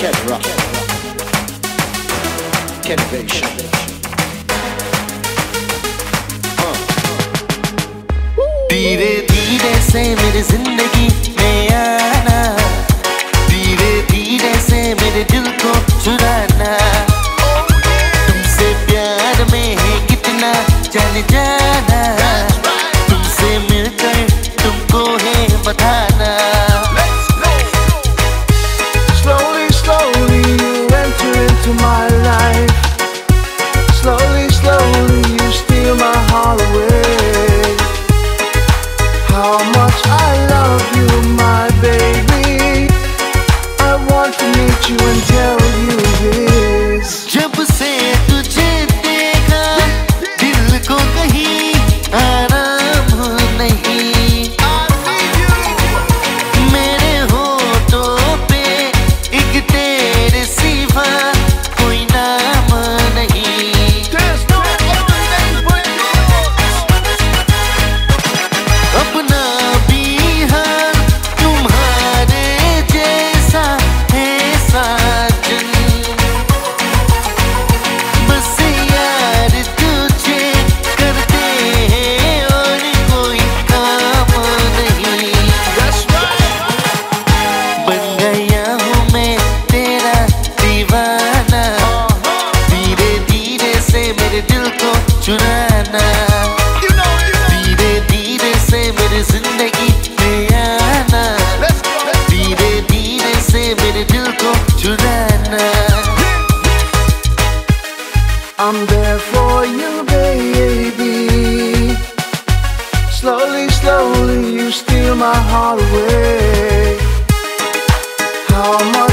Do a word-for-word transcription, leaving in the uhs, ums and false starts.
Kedra, Kedvation. धीरे धीरे से मेरी जिंदगी में आना, धीरे धीरे से मेरे दिल को चुराना, तुमसे प्यार में है कितना जाने जाना, तुमसे मिलकर तुमको है बताना। I'm there for you, baby. Slowly, slowly, you steal my heart away. How much